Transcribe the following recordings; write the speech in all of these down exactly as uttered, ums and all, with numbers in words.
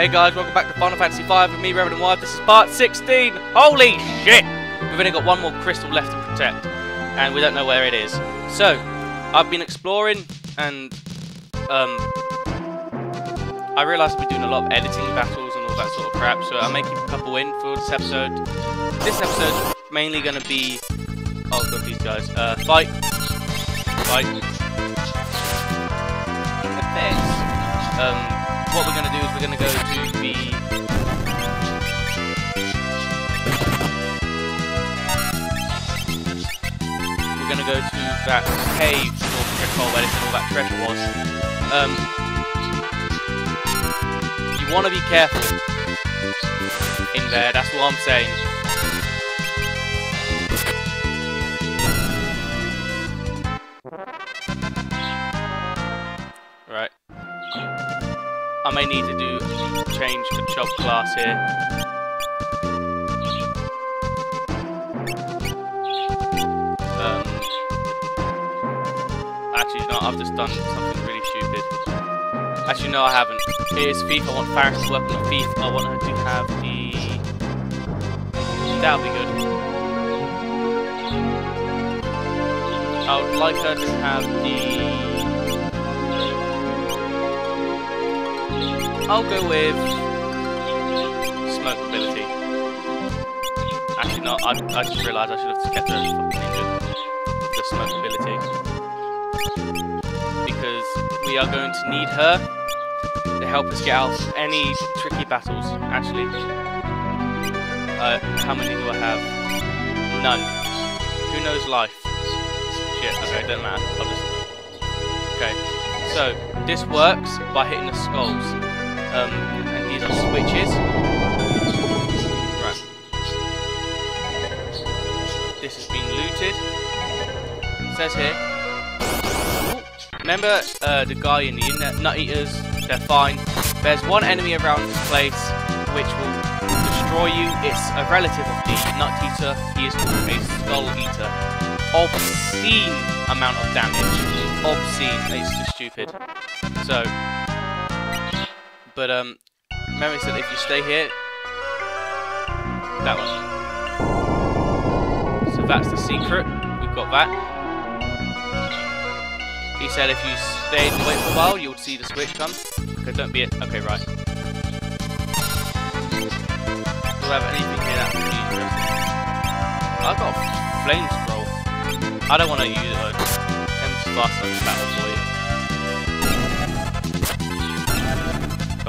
Hey guys, welcome back to Final Fantasy five with me, Reverend Wild. This is part sixteen. Holy shit! We've only got one more crystal left to protect, and we don't know where it is. So, I've been exploring, and um, I realised I've been doing a lot of editing battles and all that sort of crap. So I'm making a couple in for this episode. This episode's mainly going to be oh god, these guys uh, fight, fight, affairs. Um. What we're going to do is we're going to go to the... We're going to go to that cave, or Jacole, where all that treasure was. Um, you want to be careful in there, that's what I'm saying. I may need to do change the job class here. Um, actually, no, I've just done something really stupid. Actually, no, I haven't. Here's Thief. I want Faris to work on the Thief. I want her to have the... That'll be good. I would like her to have the... I'll go with smoke ability. Actually, no, I, I just realised I should have kept the fucking ninja. The smoke ability. Because we are going to need her to help us get out of any tricky battles, actually. Uh, how many do I have? None. Who knows life? Shit, okay, don't matter. I'll just. Okay, so this works by hitting the skulls. Um, and these are switches. Right. This has been looted. It says here. Ooh. Remember uh, the guy in the internet, Nut Eaters, they're fine. There's one enemy around this place which will destroy you. It's a relative of the Nut Eater. He is called a Skull Eater. Obscene amount of damage. Obscene. It's just stupid. So... But um, remember it said if you stay here, that one. So that's the secret. We've got that. He said if you stay and wait for a while, you'll see the switch come. Okay, don't be it. Okay, right. Do I have anything here that would be interesting? I got a flame scroll. I don't want to use it. I'm fast on the battle for you.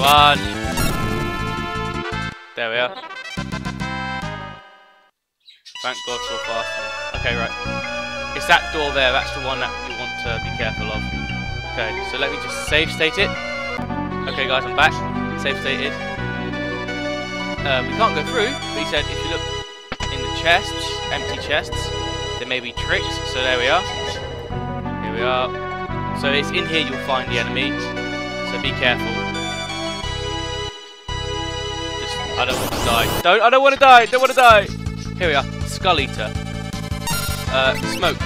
One. There we are. Thank God for fastening. Okay, right. It's that door there. That's the one that you want to be careful of. Okay, so let me just save state it. Okay, guys, I'm back. Save stated. Uh, we can't go through, but he said if you look in the chests, empty chests, there may be tricks. So there we are. Here we are. So it's in here you'll find the enemy. So be careful. I don't want to die. Don't! I don't want to die! Don't want to die! Here we are. Skull Eater. Uh, smoke.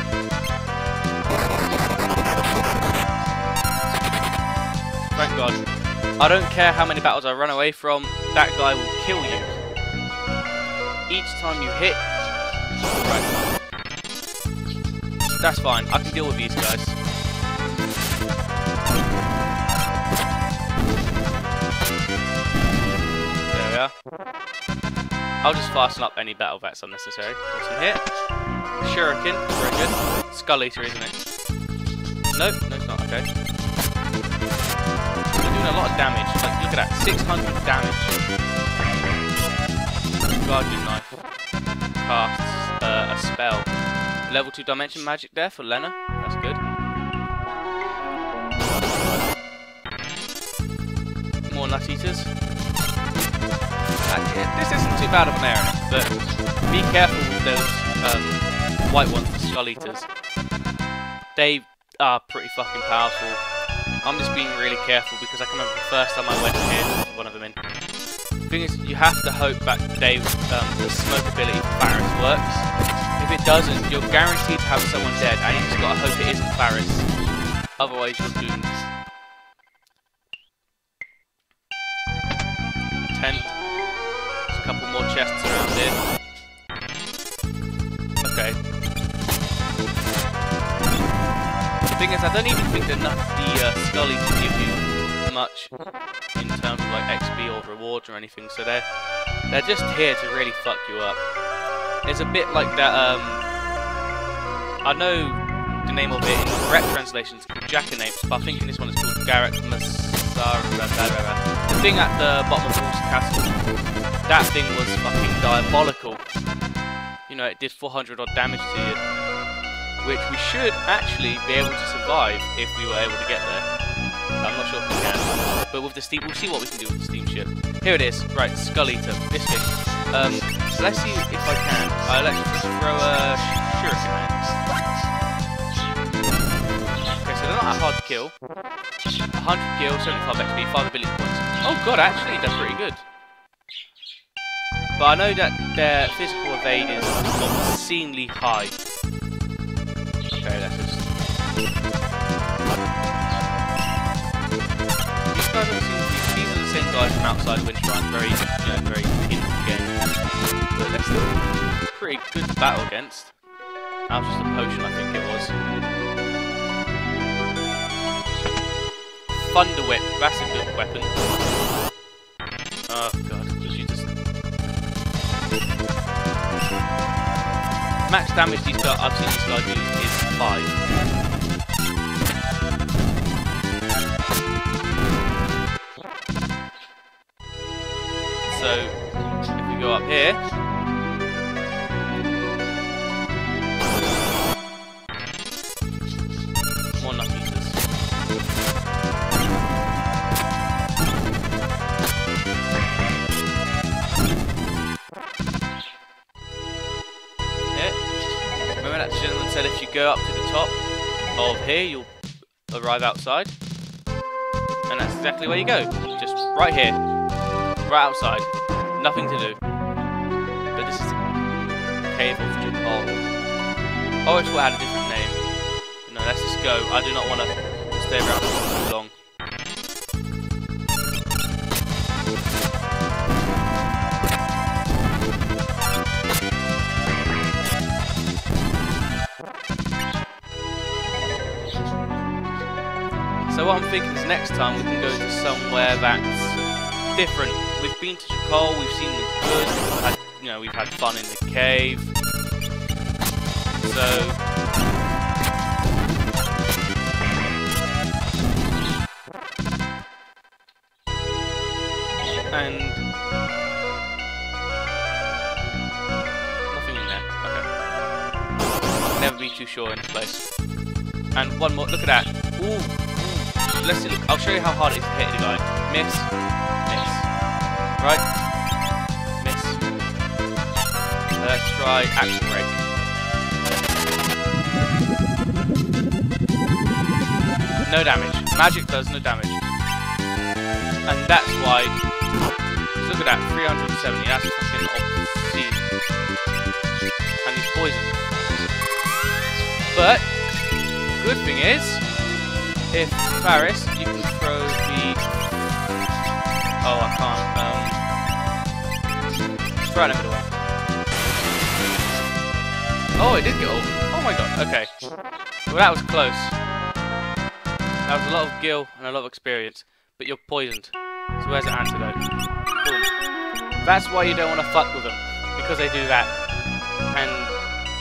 Thank God. I don't care how many battles I run away from, that guy will kill you. Each time you hit... Right. That's fine. I can deal with these guys. I'll just fasten up any battle that's unnecessary. What's in here? Shuriken, very good. Skull Eater, isn't it? Nope, no it's not, okay. We're doing a lot of damage. Like, look at that, six hundred damage. Guardian Knife. Casts uh, a spell. Level two Dimension Magic there for Lenna. That's good. More Nut Eaters. This isn't too bad of an area, but be careful with those um, white ones, the Skull Eaters. They are pretty fucking powerful. I'm just being really careful because I can remember the first time I went here, one of them in. The thing is, you have to hope that they, um, the smoke ability for Faris works. If it doesn't, you're guaranteed to have someone dead, and you just gotta hope it isn't Faris. Otherwise, you're doomed. tent. There's a couple more chests around here. Okay. The thing is, I don't even think the nut, the uh, Skull Eater give you much in terms of like X P or rewards or anything. So they're they're just here to really fuck you up. It's a bit like that. Um, I know. The name of it in the correct translation is called Jackanapes, but I think in this one it's called Garakmasaru. The thing at the bottom of Wolf's Castle, that thing was fucking diabolical. You know, it did four hundred odd damage to you, which we should actually be able to survive if we were able to get there. I'm not sure if we can, but with the steam, we'll see what we can do with the steamship. Here it is, right? Skull Eater, this thing. Um, let's see if I can. I'll actually just throw a shuriken. They're not that hard to kill. one hundred kills, seventy-five X P, five ability points. Oh god, actually, that's pretty good. But I know that their physical evade is obscenely high. Okay, that's just... These guys are the, these are the same guys from outside Winterrun, very, you know, very hidden again. But they're still pretty good to battle against. That was just a potion, I think it was. Thunder Whip, that's a good weapon. Oh god, she just... Max damage these guys, I've seen these guys do is five. So, if we go up here... More Nut Eaters. Said if you go up to the top of here, you'll arrive outside, and that's exactly where you go. Just right here, right outside, nothing to do. But this is the cave of Jacole. Oh, it's what had a different name. No, let's just go. I do not want to stay around for too long. So what I'm thinking is next time we can go to somewhere that's different. We've been to Jacole, we've seen the good, we've had, you know, we've had fun in the cave. So and nothing in there. Okay. I'll never be too sure in this place. And one more. Look at that. Ooh. Let's see, look, I'll show you how hard it is to hit the guy. Miss. Miss. Right? Miss. Let's try action break. No damage. Magic does no damage. And that's why... Look at that, three hundred seventy. That's fucking obscene. And he's poisoned. But, good thing is... If Faris, you can throw the... Oh, I can't. Um... Throw it in the middle one. Oh, it did get all... Oh my god, okay. Well, that was close. That was a lot of gil and a lot of experience. But you're poisoned. So where's the antidote? Boom. That's why you don't want to fuck with them. Because they do that. And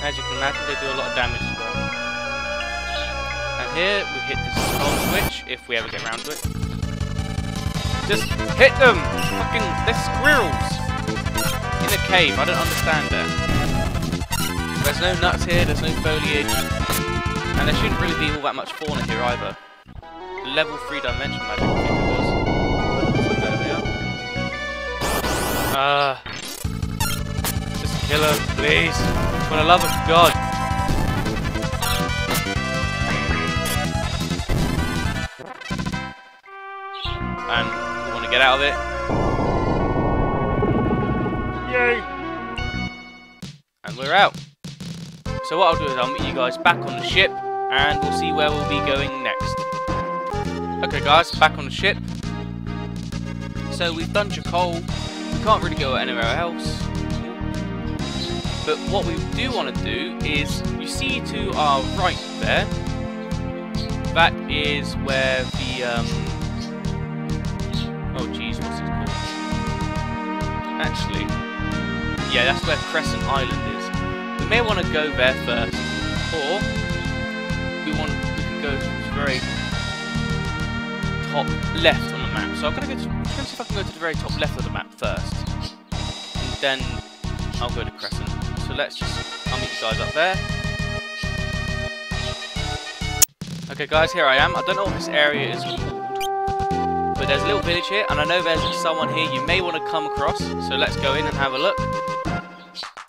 as you can imagine, they do a lot of damage as well. And here, we hit the skull switch, if we ever get around to it. Just hit them! Fucking, they're squirrels! In a cave, I don't understand that. There's no nuts here, there's no foliage. And there shouldn't really be all that much fauna here either. Level three dimension magic, I think it was. So there they are. Uh, just kill them, please. For the love of God. And we want to get out of it. Yay! And we're out. So what I'll do is I'll meet you guys back on the ship, and we'll see where we'll be going next. Okay guys, back on the ship. So we've done Jacole. We can't really go anywhere else. But what we do want to do is, you see to our right there, that is where the, um, oh jeez, what's it called? Actually, yeah, that's where Crescent Island is. We may want to go there first, or we want we can go to the very top left on the map. So I'm gonna go to, let's see if I can go to the very top left of the map first, and then I'll go to Crescent. So let's just, I'll meet you guys up there. Okay guys, here I am. I don't know what this area is called, but there's a little village here, and I know there's someone here you may want to come across, so let's go in and have a look.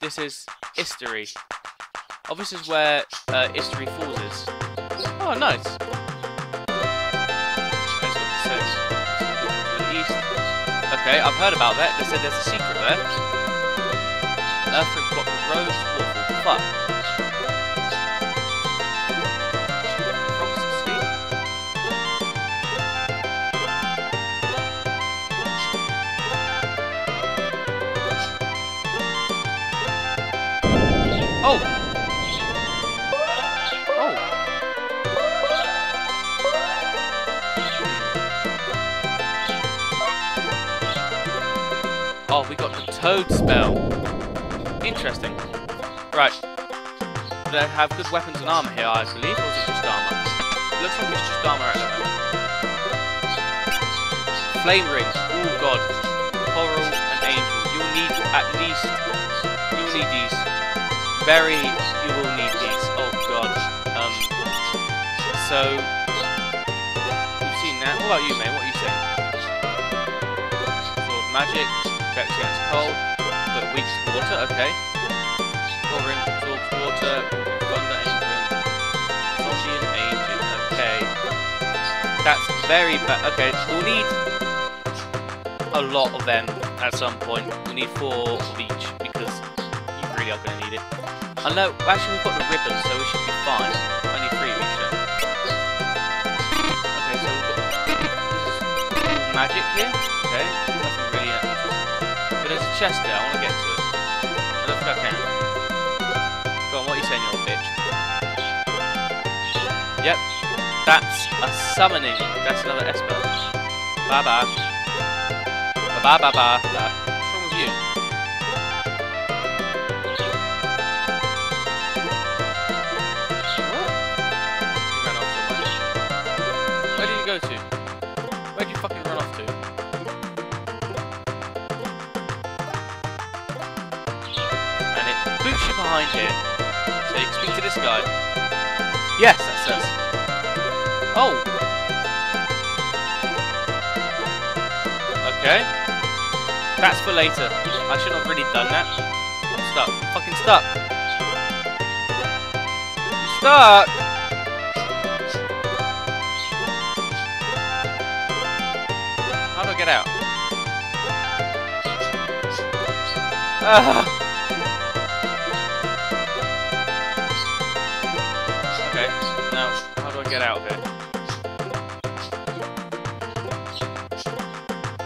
This is Istory. Oh, this is where uh, Istory Falls is. Oh, nice. Okay, I've heard about that. They said there's a secret there. Earthworm block with rose water. Fuck. Oh! Oh! Oh, we got the toad spell. Interesting. Right. They have good weapons and armor here, I believe, or is it just armor? It looks like it's just armor at the moment. Flame rings. Oh god. Coral and angel. You'll need at least... You'll need these. Very, you will need these. Oh god. Um. So you've seen that. What about you, mate? What are you saying? Sword magic, protects against cold, but weak to water. Okay. Covering absorbs water, thunder, engine, dodgy and agent. Okay. That's very bad. Okay, we'll need a lot of them at some point. We need four of each because you really are going to need it. I know, actually we've got the ribbon, so we should be fine. Only three of each then. Okay, so we've got magic here. Okay, nothing really interesting. But there's a chest there, I want to get to it. I don't think I can. Go on, what are you saying, you old bitch? Yep, that's a summoning. That's another esper. Bye bye. Bye bye bye bye. Nah. Behind here, so you can speak to this guy. Yes, that says. Oh. Okay. That's for later. I should not have really done that. I'm stuck. I'm fucking stuck. I'm stuck. How do I get out? Ah. Uh. Get out of it.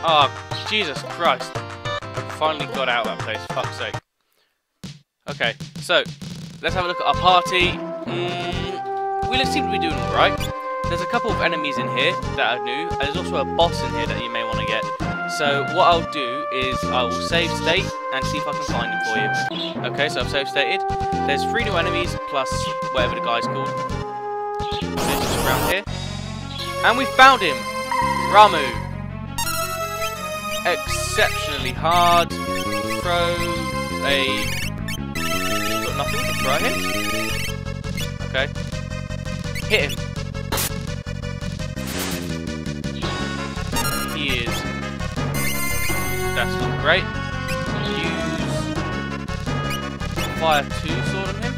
Oh, Jesus Christ. I finally got out of that place, fuck's sake. Okay, so, let's have a look at our party. Mm, we seem to be doing alright. There's a couple of enemies in here that are new, and there's also a boss in here that you may want to get. So, what I'll do is I will save state and see if I can find him for you. Okay, so I've save stated. There's three new enemies, plus whatever the guy's called. Around here. And we found him! Ramuh. Exceptionally hard. Throw a... He's got nothing to throw at him. Okay. Hit him. He is... That's not great. Use... Fire two sword on him.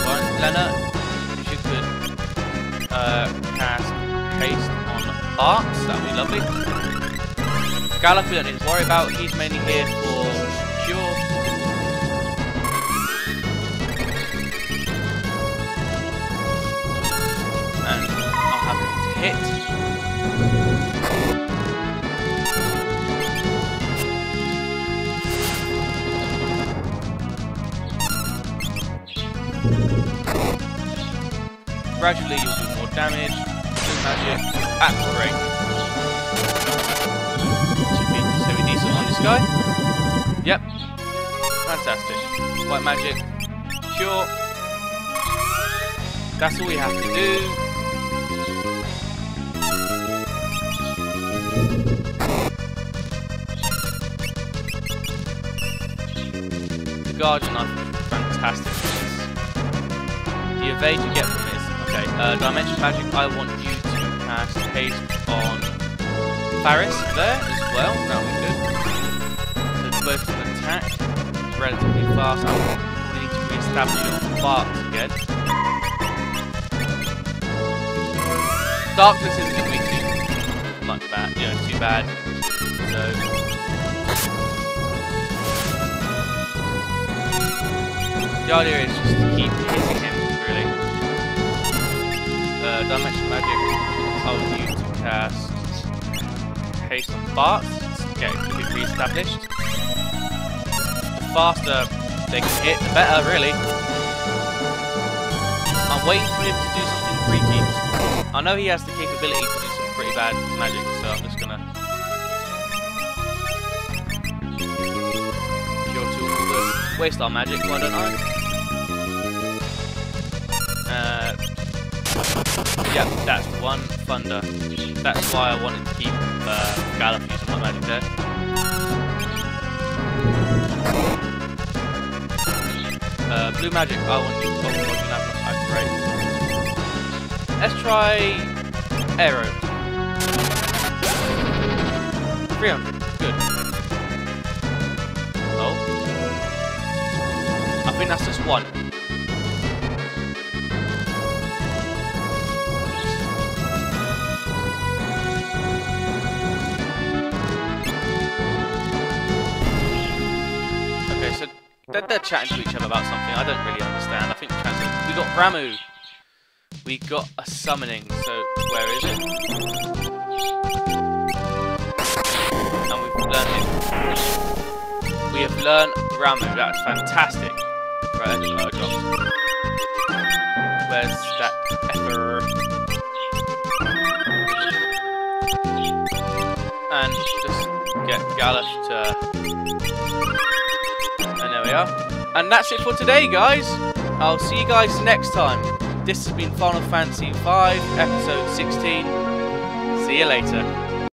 Alright, Lenna. Uh, cast haste on Bartz, that would be lovely. Galuf we don't need to worry about, he's mainly here for cure. And I'll have him to hit. gradually you'll do more damage, do magic, that's great. Should be semi decent on this guy. Yep. Fantastic. White magic. Sure. That's all we have to do. Guard knife, fantastic. The evade you get from this. Okay, uh, dimension magic. I want you to cast haste on Faris there as well. That'll be good. So it's both an attack. It's relatively fast. We need to reestablish it on Bartz again. Darkness isn't going to be much bad. You know, too bad. So. The idea is just to keep hitting him, really. Uh, Dimension Magic, I would use to cast Haste on Bartz to get it to be re-established. The faster they can hit, the better, really. I'm waiting for him to do something freaky. I know he has the capability to do some pretty bad magic, so I'm just gonna cure two of them. Waste our magic, why don't I? Uh, yep, that's one thunder. That's why I wanted to keep uh, Galuf using my magic there. Uh, blue magic, I want to use Bolt Dodge and Abnormal Type. Great. Let's try Aero. three hundred, good. Oh. I think that's just one. They're chatting to each other about something I don't really understand. I think we translated. We got Ramuh. We got a summoning. So where is it? And we've learned it. We have learned Ramuh. That's fantastic. Right, I dropped. Where's that effer? And just get Galuf to. And that's it for today, guys. I'll see you guys next time. This has been Final Fantasy five, Episode sixteen. See you later.